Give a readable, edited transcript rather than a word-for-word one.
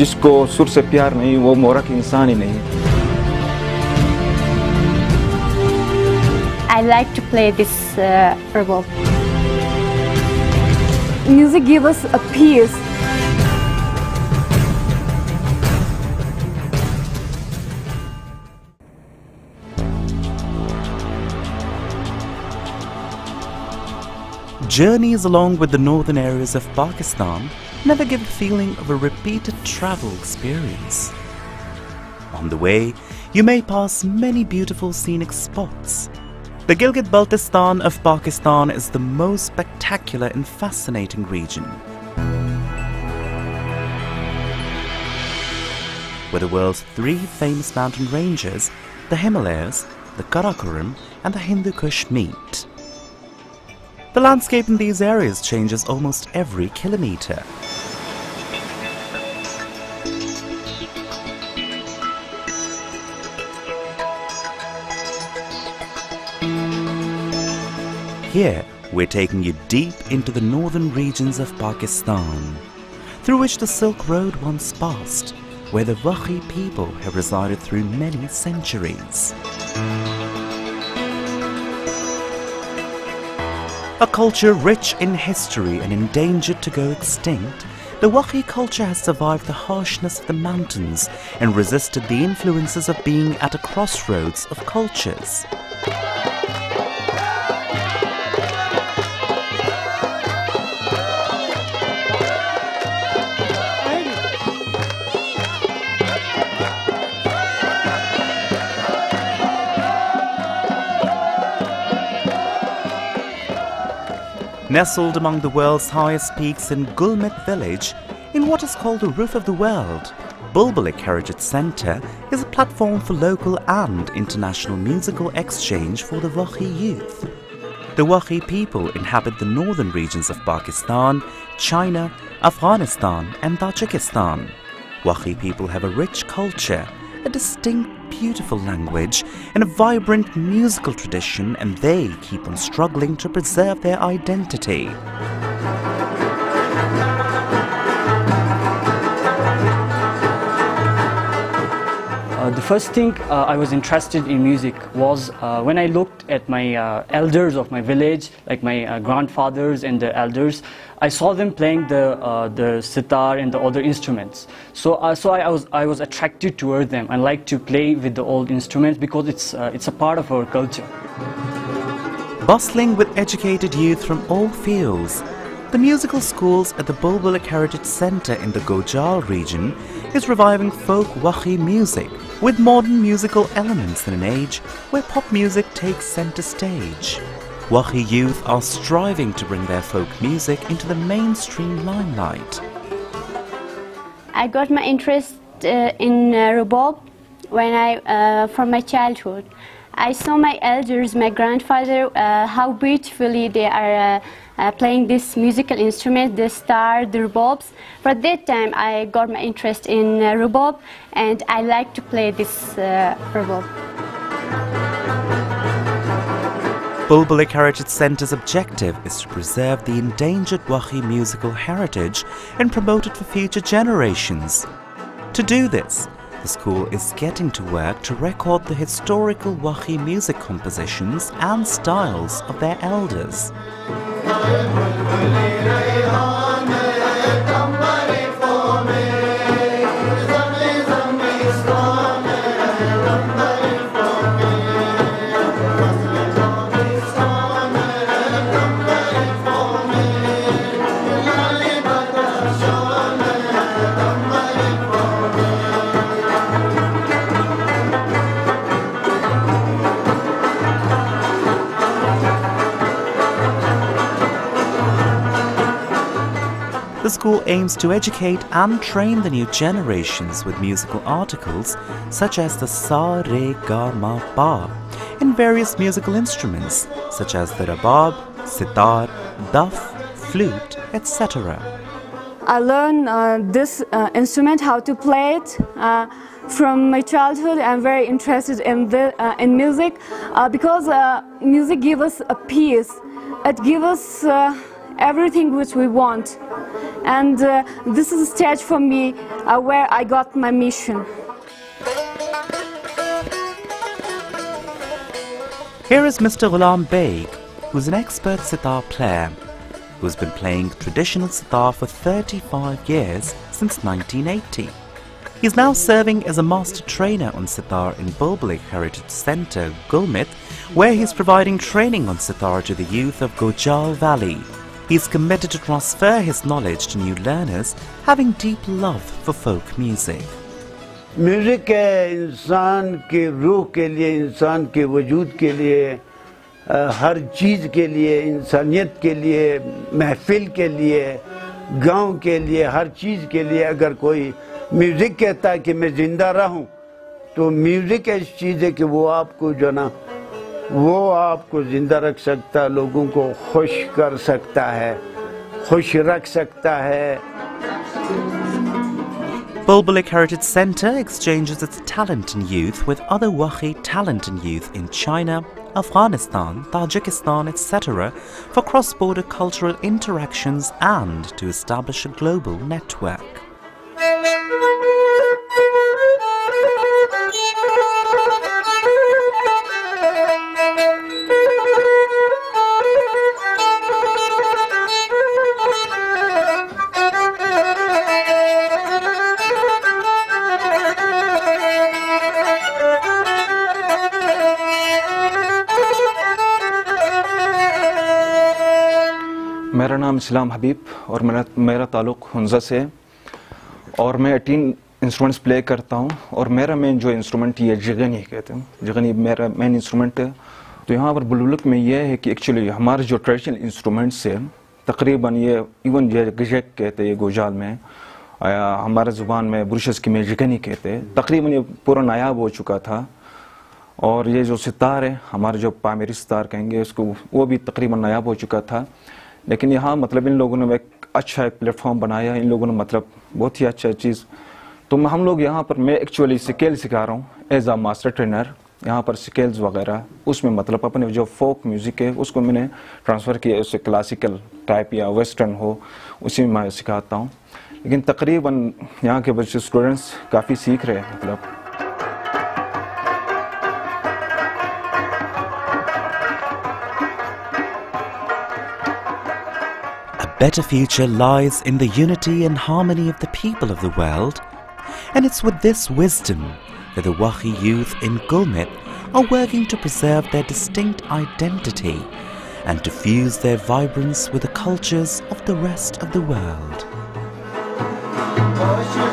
जिसको सुर से प्यार नहीं वो मोरक इंसान ही नहीं। I like to play this Rabab. Music gives us a peace. Journeys along with the northern areas of Pakistan never give the feeling of a repeated travel experience. On the way, you may pass many beautiful scenic spots. The Gilgit-Baltistan of Pakistan is the most spectacular and fascinating region, with the world's three famous mountain ranges, the Himalayas, the Karakoram and the Hindu Kush meet. The landscape in these areas changes almost every kilometer. Here, we're taking you deep into the northern regions of Pakistan, through which the Silk Road once passed, where the Wakhi people have resided through many centuries. A culture rich in history and endangered to go extinct, the Wakhi culture has survived the harshness of the mountains and resisted the influences of being at a crossroads of cultures. Nestled among the world's highest peaks in Gulmit village, in what is called the Roof of the World, Bulbulik Heritage Center is a platform for local and international musical exchange for the Wakhi youth. The Wakhi people inhabit the northern regions of Pakistan, China, Afghanistan and Tajikistan. Wakhi people have a rich culture, a distinct, beautiful language and a vibrant musical tradition, and they keep on struggling to preserve their identity. The first thing I was interested in music was when I looked at my elders of my village, like my grandfathers and the elders, I saw them playing the sitar and the other instruments. So I was attracted toward them. I like to play with the old instruments because it's a part of our culture. Bustling with educated youth from all fields, the musical schools at the Bulbulik Heritage Center in the Gojal region is reviving folk Wakhi music with modern musical elements in an age where pop music takes center stage. Wakhi youth are striving to bring their folk music into the mainstream limelight. I got my interest in Rabab when from my childhood. I saw my elders, my grandfather, how beautifully they are playing this musical instrument, the sitar, the rababs. From that time, I got my interest in rabab, and I like to play this rabab. Bulbulik Heritage Center's objective is to preserve the endangered Wakhi musical heritage and promote it for future generations. To do this, the school is getting to work to record the historical Wakhi music compositions and styles of their elders. The school aims to educate and train the new generations with musical articles such as the Sa-Re-Ga-Ma-Pa and various musical instruments such as the Rabab, Sitar, Daf, flute, etc. I learned this instrument, how to play it. From my childhood, I'm very interested in music because music gives us a peace. It gives us everything which we want. and this is a stage for me where I got my mission. Here is Mr. Ghulam Beg, who's an expert sitar player, who's been playing traditional sitar for 35 years since 1980. He's now serving as a master trainer on sitar in Bulbulik Heritage Center, Gulmit, where he's providing training on sitar to the youth of Gojal Valley. He's committed to transfer his knowledge to new learners, having deep love for folk music. Music है इंसान के रूह के लिए इंसान के वजूद के लिए हर चीज़ के लिए इंसानियत के लिए महफिल के लिए गांव के लिए हर चीज़ के लिए अगर कोई म्यूजिक कहता है कि मैं जिंदा रहूं तो म्यूजिक ऐसी चीज़ है कि वो आपको जो ना वो आपको जिंदा रख सकता है लोगों को खुश कर सकता है खुश रख सकता है Bulbulik Heritage Center exchanges its talent and youth with other Wakhi talent and youth in China, Afghanistan, Tajikistan, etc. for cross-border cultural interactions and to establish a global network. मेरा नाम सलाम हबीब और मेरा ताल्लुक़ हुंजा से है और मैं 18 इंस्ट्रूमेंट्स प्ले करता हूं और मेरा मेन जो इंस्ट्रूमेंट ये जिगनी कहते हैं जिगनी मेरा मेन इंस्ट्रूमेंट है। तो यहाँ पर बुलबुलक में ये है कि एक्चुअली हमारे जो ट्रेडिशनल इंस्ट्रूमेंट्स है तकरीबन ये इवन ये गजक कहते हैं ये गोजाल में हमारे ज़ुबान में बुरशस की में जिगनी कहते हैं तकरीबन ये पूरा नायाब हो चुका था और ये जो सितार है हमारे जो पामेरी सितार कहेंगे उसको वो भी तकरीबन नायाब हो चुका था लेकिन यहाँ मतलब इन लोगों ने एक अच्छा एक प्लेटफॉर्म बनाया इन लोगों ने मतलब बहुत ही अच्छा चीज़ तो हम लोग यहाँ पर मैं एक्चुअली स्केल सिखा रहा हूँ एज आ मास्टर ट्रेनर यहाँ पर स्केल्स वगैरह उसमें मतलब अपने जो फोक म्यूज़िक है उसको मैंने ट्रांसफ़र किया उससे क्लासिकल टाइप या वेस्टर्न हो उसी में मैं सिखाता हूँ लेकिन तकरीबन यहाँ के बच्चे स्टूडेंट्स काफ़ी सीख रहे हैं मतलब A better future lies in the unity and harmony of the people of the world, and it's with this wisdom that the Wakhi youth in Gulmit are working to preserve their distinct identity and to fuse their vibrance with the cultures of the rest of the world.